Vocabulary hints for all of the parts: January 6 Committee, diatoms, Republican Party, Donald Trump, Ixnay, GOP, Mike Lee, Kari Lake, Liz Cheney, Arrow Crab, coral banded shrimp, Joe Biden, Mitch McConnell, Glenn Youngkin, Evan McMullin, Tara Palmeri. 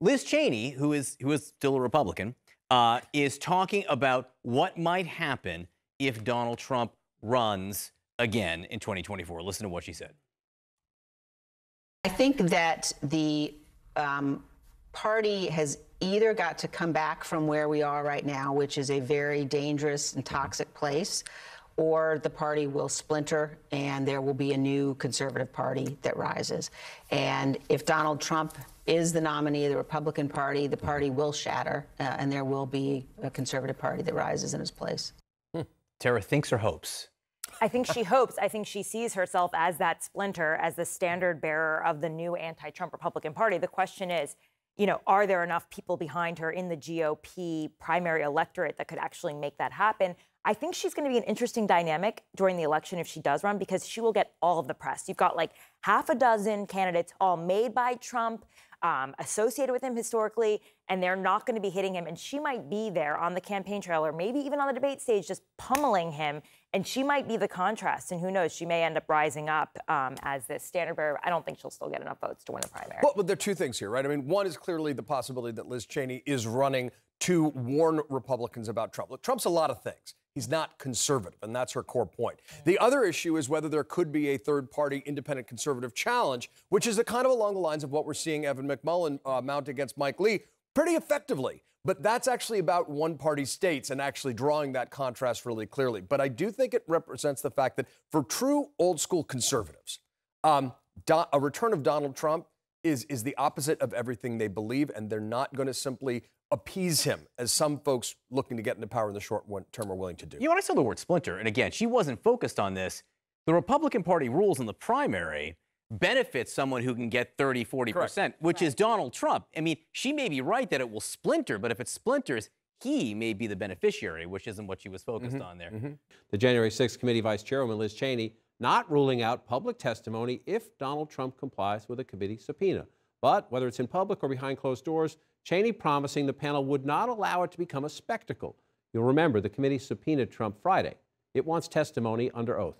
Liz Cheney, who is still a Republican, is talking about what might happen if Donald Trump runs again in 2024. Listen to what she said. I think that the party has either got to come back from where we are right now, which is a very dangerous and toxic place, or the party will splinter and there will be a new conservative party that rises. And if Donald Trump is the nominee of the Republican Party, the party will shatter and there will be a conservative party that rises in its place. Tara thinks or hopes. I think she hopes. I think she sees herself as that splinter, as the standard bearer of the new anti-Trump Republican Party. The question is, you know, are there enough people behind her in the GOP primary electorate that could actually make that happen? I think she's going to be an interesting dynamic during the election if she does run, because she will get all of the press. You've got like half a dozen candidates all made by Trump, associated with him historically, and they're not going to be hitting him. And she might be there on the campaign trail or maybe even on the debate stage just pummeling him. And she might be the contrast. And who knows, she may end up rising up as this standard bearer. I don't think she'll still get enough votes to win the primary. Well, but there are two things here, right? I mean, one is clearly the possibility that Liz Cheney is running to warn Republicans about Trump. Look, Trump's a lot of things. He's not conservative, and that's her core point. The other issue is whether there could be a third-party independent conservative challenge, which is kind of along the lines of what we're seeing Evan McMullin mount against Mike Lee pretty effectively. But that's actually about one-party states and actually drawing that contrast really clearly. But I do think it represents the fact that for true old-school conservatives, a return of Donald Trump is the opposite of everything they believe, and they're not going to simply appease him, as some folks looking to get into power in the short term are willing to do. You know, when I saw the word splinter, and again, she wasn't focused on this, the Republican Party rules in the primary benefits someone who can get 30–40%, which is Donald Trump. I mean, she may be right that it will splinter, but if it splinters, he may be the beneficiary, which isn't what she was focused on there. The January 6 Committee Vice Chairwoman Liz Cheney not ruling out public testimony if Donald Trump complies with a committee subpoena. But whether it's in public or behind closed doors, Cheney promising the panel would not allow it to become a spectacle. You'll remember the committee subpoenaed Trump Friday. It wants testimony under oath.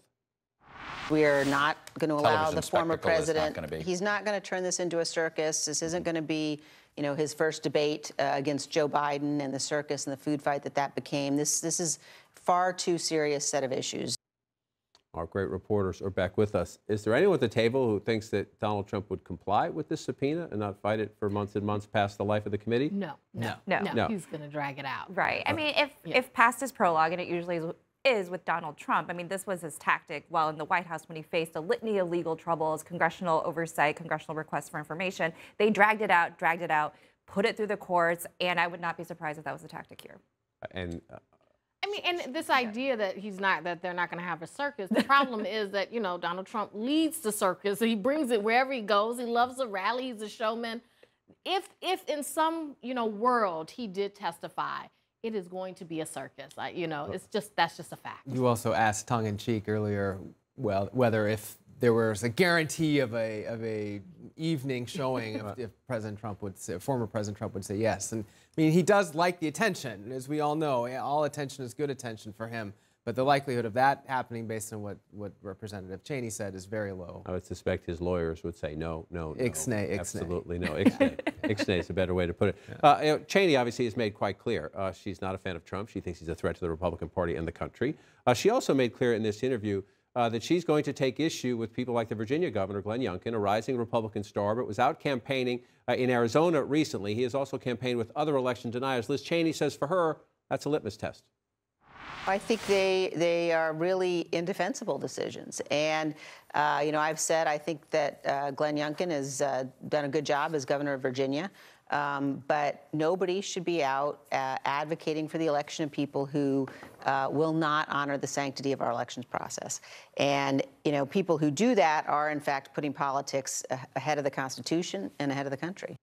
We are not going to allow the former president. He's not going to turn this into a circus. This isn't going to be, you know, his first debate against Joe Biden and the circus and the food fight that became. This is far too serious set of issues. Our great reporters are back with us. Is there anyone at the table who thinks that Donald Trump would comply with this subpoena and not fight it for months and months past the life of the committee? No. He's going to drag it out. Right. I mean, if past is prologue, and it usually is with Donald Trump, I mean, this was his tactic while in the White House when he faced a litany of legal troubles, congressional oversight, congressional requests for information. They dragged it out, put it through the courts, and I would not be surprised if that was the tactic here. And I mean, and this idea that they're not going to have a circus. The problem is that, you know, Donald Trump leads the circus. He brings it wherever he goes. He loves a rally. He's a showman. If in some, you know, world he did testify, it is going to be a circus. Like, you know, it's just, that's just a fact. You also asked tongue in cheek earlier, well, whether if there was a guarantee of an evening showing if President Trump would say, former President Trump would say yes. And I mean, he does like the attention, as we all know. All attention is good attention for him. But the likelihood of that happening, based on what Representative Cheney said, is very low. I would suspect his lawyers would say no. Ixnay, absolutely no. Ixnay is a better way to put it. You know, Cheney obviously has made quite clear she's not a fan of Trump. She thinks he's a threat to the Republican Party and the country. She also made clear in this interview that she's going to take issue with people like the Virginia governor, Glenn Youngkin, a rising Republican star, but was out campaigning in Arizona recently. He has also campaigned with other election deniers. Liz Cheney says for her, that's a litmus test. I think they are really indefensible decisions. And, you know, I've said I think that Glenn Youngkin has done a good job as governor of Virginia. But nobody should be out advocating for the election of people who will not honor the sanctity of our elections process. And, you know, people who do that are, in fact, putting politics ahead of the Constitution and ahead of the country.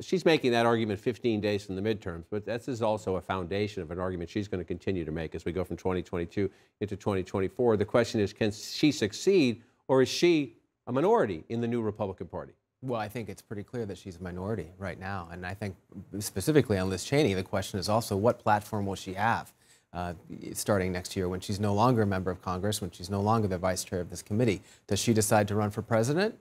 She's making that argument 15 days from the midterms, but this is also a foundation of an argument she's going to continue to make as we go from 2022 into 2024. The question is, can she succeed, or is she a minority in the new Republican Party? Well, I think it's pretty clear that she's a minority right now. And I think specifically on Liz Cheney, the question is also what platform will she have starting next year when she's no longer a member of Congress, when she's no longer the vice chair of this committee? Does she decide to run for president?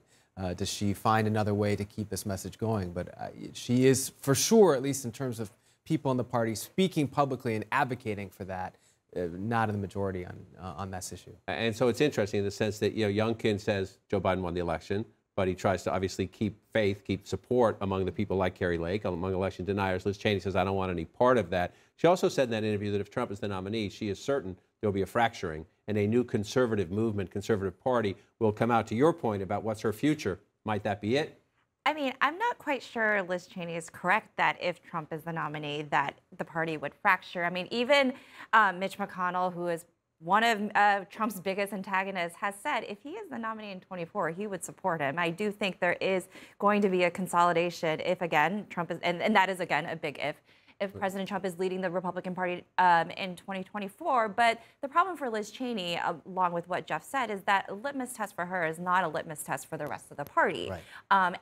Does she find another way to keep this message going? But she is, for sure, at least in terms of people in the party, speaking publicly and advocating for that, not in the majority on this issue. And so it's interesting in the sense that, you know, Youngkin says Joe Biden won the election, but he tries to obviously keep faith, keep support among the people like Kari Lake, among election deniers. Liz Cheney says, I don't want any part of that. She also said in that interview that if Trump is the nominee, she is certain there'll be a fracturing and a new conservative movement, conservative party will come out. To your point about what's her future, might that be it? I mean, I'm not quite sure Liz Cheney is correct that if Trump is the nominee, that the party would fracture. I mean, even Mitch McConnell, who is one of Trump's biggest antagonists, has said if he is the nominee in 2024, he would support him. I do think there is going to be a consolidation if, again, Trump is, and that is, again, a big if President Trump is leading the Republican Party in 2024. But the problem for Liz Cheney, along with what Jeff said, is that a litmus test for her is not a litmus test for the rest of the party. Right.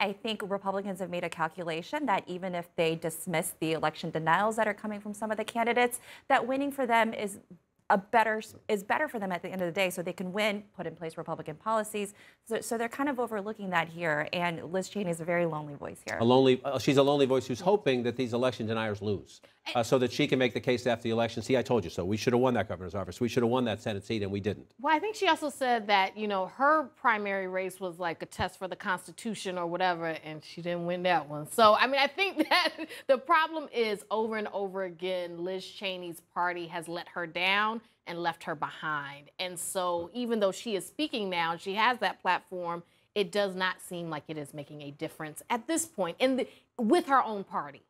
I think Republicans have made a calculation that even if they dismiss the election denials that are coming from some of the candidates, that winning for them is better for them at the end of the day, so they can win, put in place Republican policies. So they're kind of overlooking that here, and Liz Cheney is a very lonely voice here. She's a lonely voice who's hoping that these election deniers lose, so that she can make the case after the election, see, I told you so. We should have won that governor's office. We should have won that Senate seat, and we didn't. Well, I think she also said that, you know, her primary race was like a test for the Constitution or whatever, and she didn't win that one. So, I mean, I think that the problem is over and over again, Liz Cheney's party has let her down and left her behind. And so even though she is speaking now, she has that platform, it does not seem like it is making a difference at this point with her own party.